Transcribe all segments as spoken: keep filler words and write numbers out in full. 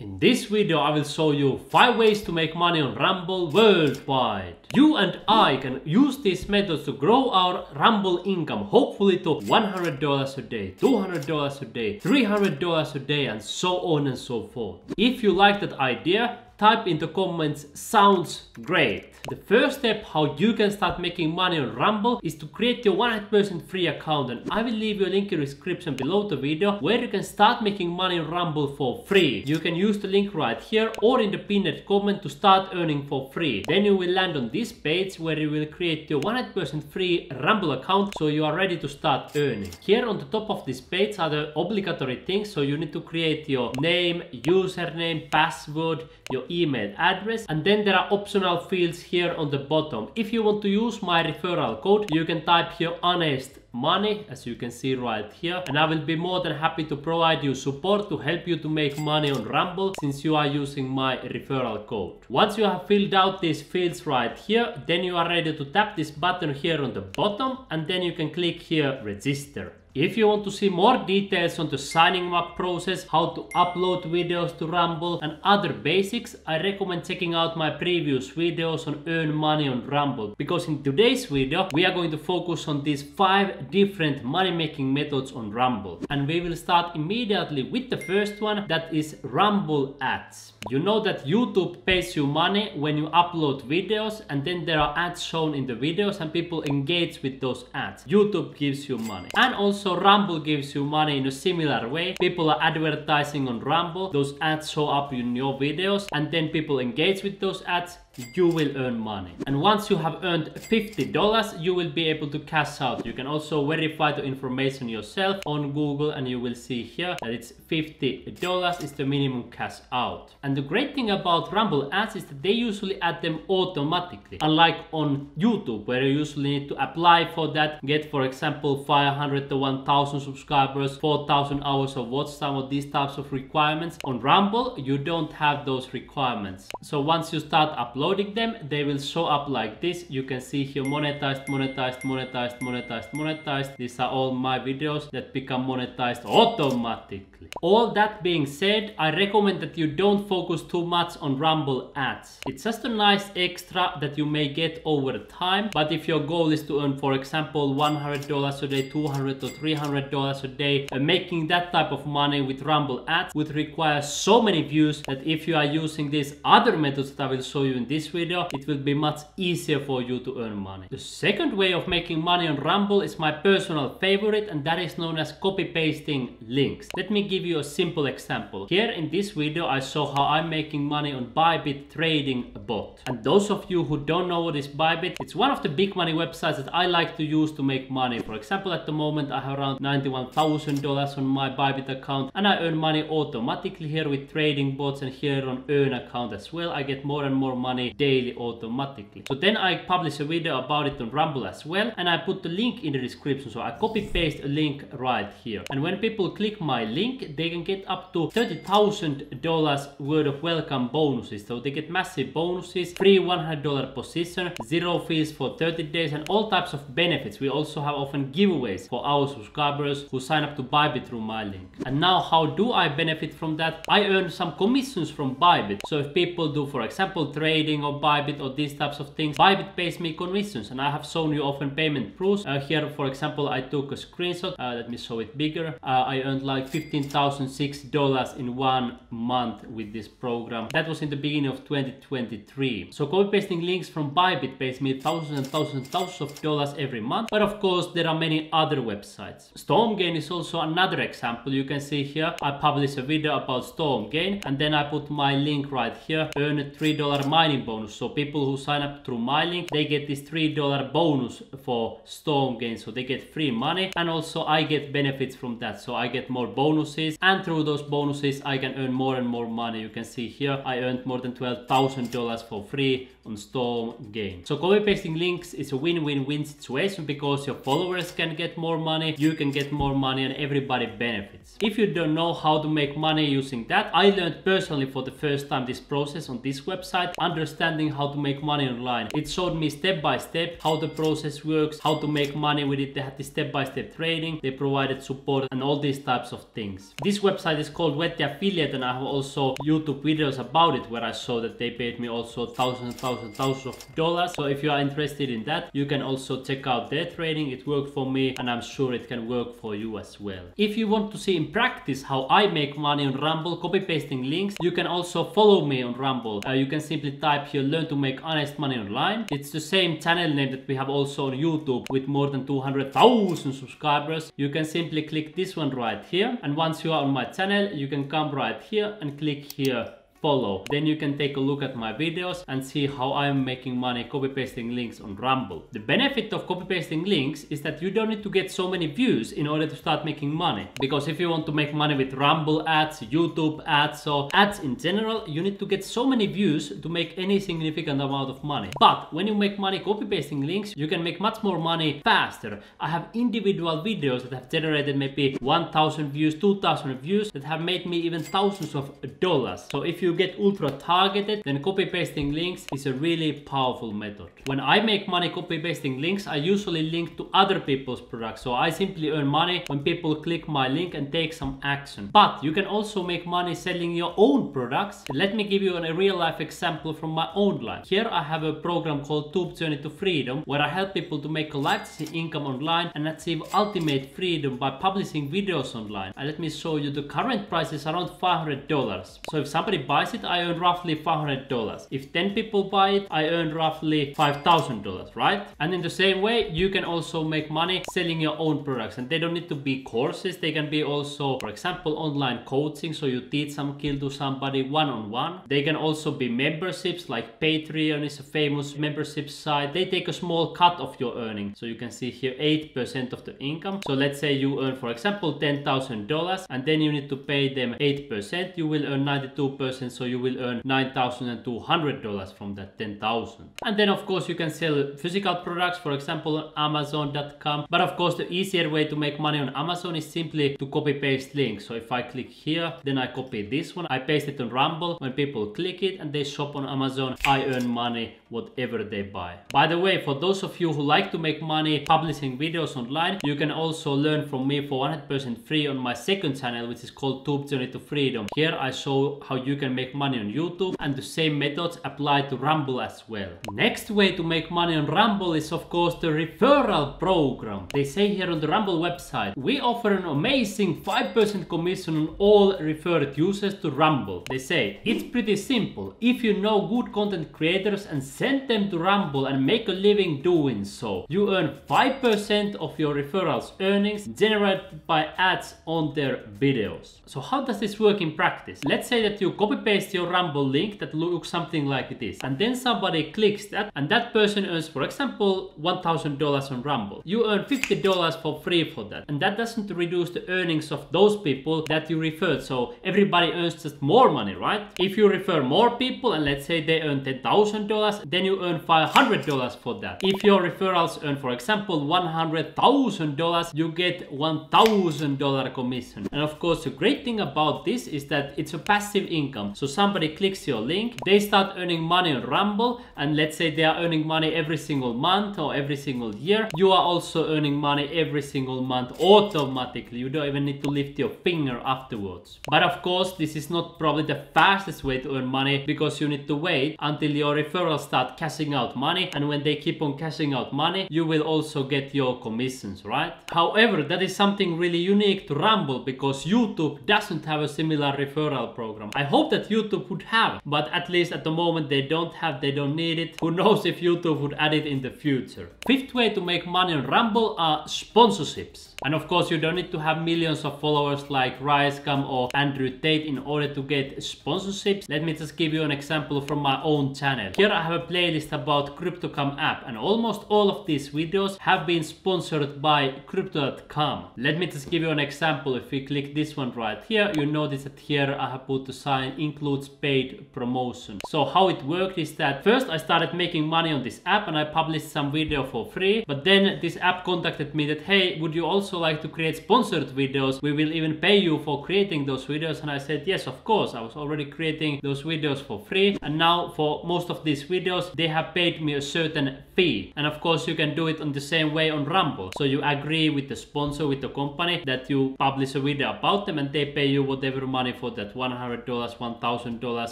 In this video I will show you five ways to make money on Rumble worldwide. You and I can use these methods to grow our Rumble income, hopefully to one hundred dollars a day, two hundred dollars a day, three hundred dollars a day, and so on and so forth. If you like that idea, type in the comments "sounds great." The first step how you can start making money on Rumble is to create your one hundred percent free account, and I will leave you a link in the description below the video where you can start making money on Rumble for free. You can use the link right here or in the pinned comment to start earning for free. Then you will land on this page where you will create your one hundred percent free Rumble account so you are ready to start earning. Here on the top of this page are the obligatory things, so you need to create your name, username, password, your email address, and then there are optional fields here on the bottom. If you want to use my referral code, you can type here honest money, as you can see right here, and I will be more than happy to provide you support to help you to make money on Rumble since you are using my referral code. Once you have filled out these fields right here, then you are ready to tap this button here on the bottom, and then you can click here register. If you want to see more details on the signing up process, how to upload videos to Rumble and other basics, I recommend checking out my previous videos on Earn Money on Rumble, because in today's video we are going to focus on these five different money making methods on Rumble. And we will start immediately with the first one, that is Rumble ads. You know that YouTube pays you money when you upload videos, and then there are ads shown in the videos and people engage with those ads. YouTube gives you money. And also So Rumble gives you money in a similar way. People are advertising on Rumble, those ads show up in your videos, and then people engage with those ads, you will earn money. And once you have earned fifty dollars, you will be able to cash out. You can also verify the information yourself on Google, and you will see here that it's fifty dollars is the minimum cash out. And the great thing about Rumble ads is that they usually add them automatically, unlike on YouTube where you usually need to apply for that, get for example five hundred to one thousand subscribers, four thousand hours of watch time, or these types of requirements. On Rumble you don't have those requirements, so once you start uploading Uploading them, they will show up like this. You can see here monetized, monetized, monetized, monetized, monetized. These are all my videos that become monetized automatically. All that being said, I recommend that you don't focus too much on Rumble ads. It's just a nice extra that you may get over time, but if your goal is to earn for example one hundred dollars a day, two hundred dollars or three hundred dollars a day, and making that type of money with Rumble ads would require so many views that if you are using these other methods that I will show you in this video, it will be much easier for you to earn money. The second way of making money on Rumble is my personal favorite, and that is known as copy pasting links. Let me give you a simple example. Here in this video I show how I'm making money on Bybit trading bot. And those of you who don't know what is Bybit, it's one of the big money websites that I like to use to make money. For example, at the moment I have around ninety-one thousand dollars on my Bybit account, and I earn money automatically here with trading bots, and here on Earn account as well I get more and more money daily automatically. So then I publish a video about it on Rumble as well, and I put the link in the description. So I copy paste a link right here, and when people click my link they can get up to thirty thousand dollars worth of welcome bonuses. So they get massive bonuses, free one hundred dollar position, zero fees for thirty days, and all types of benefits. We also have often giveaways for our subscribers who sign up to Bybit through my link. And now how do I benefit from that? I earn some commissions from Bybit. So if people do for example trade or Bybit or these types of things, Bybit pays me commissions, and I have shown you often payment proofs. Uh, here for example I took a screenshot, uh, let me show it bigger. uh, I earned like fifteen thousand six dollars in one month with this program. That was in the beginning of twenty twenty-three. So copy pasting links from Bybit pays me thousands and thousands and thousands of dollars every month, but of course there are many other websites. StormGain is also another example. You can see here I publish a video about StormGain, and then I put my link right here, earn a three dollar mining bonus. So people who sign up through my link, they get this three dollar bonus for StormGain, so they get free money, and also I get benefits from that. So I get more bonuses, and through those bonuses I can earn more and more money. You can see here I earned more than twelve thousand dollars for free on StormGain. So copy pasting links is a win-win-win situation, because your followers can get more money, you can get more money, and everybody benefits. If you don't know how to make money using that, I learned personally for the first time this process on this website under understanding how to make money online. It showed me step by step how the process works, how to make money with it. They had the step by step training, they provided support and all these types of things. This website is called Wealthy Affiliate, and I have also YouTube videos about it where I show that they paid me also thousands, thousands, thousands of dollars. So if you are interested in that, you can also check out their training. It worked for me and I'm sure it can work for you as well. If you want to see in practice how I make money on Rumble, copy pasting links, you can also follow me on Rumble. Uh, you can simply type here learn to make honest money online. It's the same channel name that we have also on YouTube with more than two hundred thousand subscribers. You can simply click this one right here, and once you are on my channel you can come right here and click here follow. Then you can take a look at my videos and see how I'm making money copy pasting links on Rumble. The benefit of copy pasting links is that you don't need to get so many views in order to start making money, because if you want to make money with Rumble ads, YouTube ads, or ads in general, you need to get so many views to make any significant amount of money. But when you make money copy pasting links, you can make much more money faster. I have individual videos that have generated maybe one thousand views, two thousand views, that have made me even thousands of dollars. So if you get ultra targeted, then copy pasting links is a really powerful method. When I make money copy pasting links, I usually link to other people's products, so I simply earn money when people click my link and take some action. But you can also make money selling your own products. Let me give you a real life example from my own life. Here I have a program called Tube Journey to Freedom, where I help people to make a life-changing income online and achieve ultimate freedom by publishing videos online. And let me show you, the current price is around five hundred dollars. So if somebody buys it, I earn roughly five hundred dollars. If ten people buy it, I earn roughly five thousand dollars, right? And in the same way, you can also make money selling your own products, and they don't need to be courses. They can be also, for example, online coaching, so you teach some skill to somebody one-on-one. They can also be memberships, like Patreon is a famous membership site. They take a small cut of your earning, so you can see here eight percent of the income. So let's say you earn, for example, ten thousand dollars, and then you need to pay them eight percent. You will earn ninety-two percent, so you will earn nine thousand two hundred dollars from that ten thousand. And then of course you can sell physical products, for example on amazon dot com. But of course the easier way to make money on Amazon is simply to copy paste links. So if I click here, then I copy this one, I paste it on Rumble. When people click it and they shop on Amazon, I earn money whatever they buy. By the way, for those of you who like to make money publishing videos online, you can also learn from me for one hundred percent free on my second channel, which is called Tube Journey to Freedom. Here I show how you can make money on YouTube, and the same methods apply to Rumble as well. Next way to make money on Rumble is of course the referral program. They say here on the Rumble website, we offer an amazing five percent commission on all referred users to Rumble. They say it's pretty simple. If you know good content creators and send them to Rumble and make a living doing so, you earn five percent of your referrals earnings generated by ads on their videos. So how does this work in practice? Let's say that you copy paste your Rumble link that looks something like this, and then somebody clicks that, and that person earns, for example, one thousand dollars on Rumble. You earn fifty dollars for free for that, and that doesn't reduce the earnings of those people that you referred, so everybody earns just more money, right? If you refer more people and let's say they earn ten thousand dollars, then you earn five hundred dollars for that. If your referrals earn, for example, one hundred thousand dollars, you get one thousand dollars commission. And of course the great thing about this is that it's a passive income. So somebody clicks your link, they start earning money on Rumble, and let's say they are earning money every single month or every single year. You are also earning money every single month automatically. You don't even need to lift your finger afterwards. But of course this is not probably the fastest way to earn money, because you need to wait until your referrals start cashing out money, and when they keep on cashing out money you will also get your commissions, right? However, that is something really unique to Rumble, because YouTube doesn't have a similar referral program. I hope that YouTube would have, but at least at the moment they don't have, they don't need it. Who knows if YouTube would add it in the future. Fifth way to make money on Rumble are sponsorships. And of course you don't need to have millions of followers like RiceGum or Andrew Tate in order to get sponsorships. Let me just give you an example from my own channel. Here I have a playlist about Crypto dot com app, and almost all of these videos have been sponsored by Crypto dot com. Let me just give you an example. If we click this one right here, you notice that here I have put the sign in includes paid promotion. So how it worked is that first I started making money on this app and I published some video for free, but then this app contacted me that, hey, would you also like to create sponsored videos? We will even pay you for creating those videos. And I said, yes, of course. I was already creating those videos for free. And now for most of these videos, they have paid me a certain fee. And of course you can do it on the same way on Rumble. So you agree with the sponsor, with the company, that you publish a video about them and they pay you whatever money for that, one hundred dollars, one thousand dollars.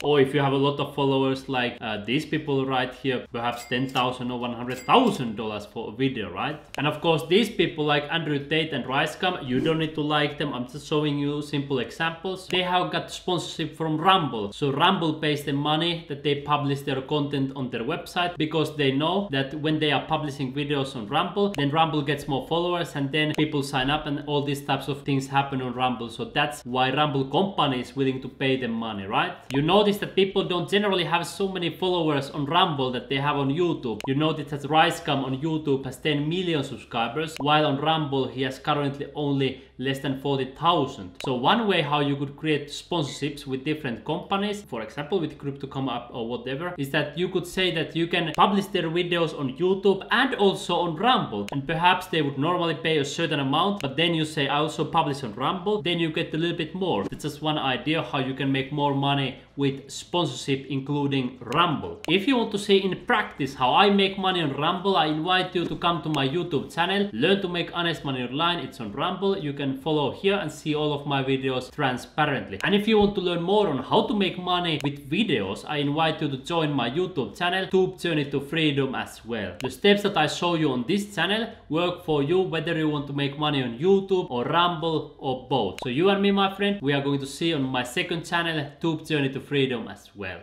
Or if you have a lot of followers like uh, these people right here, perhaps ten thousand dollars or one hundred thousand dollars for a video, right? And of course these people like Andrew Tate and RiceGum, you don't need to like them. I'm just showing you simple examples. They have got sponsorship from Rumble. So Rumble pays them money that they publish their content on their website, because they know that when they are publishing videos on Rumble, then Rumble gets more followers and then people sign up and all these types of things happen on Rumble. So that's why Rumble company is willing to pay them money, right? You notice that people don't generally have so many followers on Rumble that they have on YouTube. You notice that RiceGum on YouTube has ten million subscribers, while on Rumble he has currently only less than forty thousand. So one way how you could create sponsorships with different companies, for example with Crypto dot com app or whatever, is that you could say that you can publish their videos on YouTube and also on Rumble, and perhaps they would normally pay a certain amount, but then you say I also publish on Rumble, then you get a little bit more. That's just one idea how you can make more money with sponsorship including Rumble. If you want to see in practice how I make money on Rumble, I invite you to come to my YouTube channel, Learn to Make Honest Money Online. It's on Rumble. You can follow here and see all of my videos transparently. And if you want to learn more on how to make money with videos, I invite you to join my YouTube channel, Tube Journey to Freedom, as well. The steps that I show you on this channel work for you whether you want to make money on YouTube or Rumble or both. So you and me, my friend, we are going to see on my second channel, Tube Journey to Freedom, as well.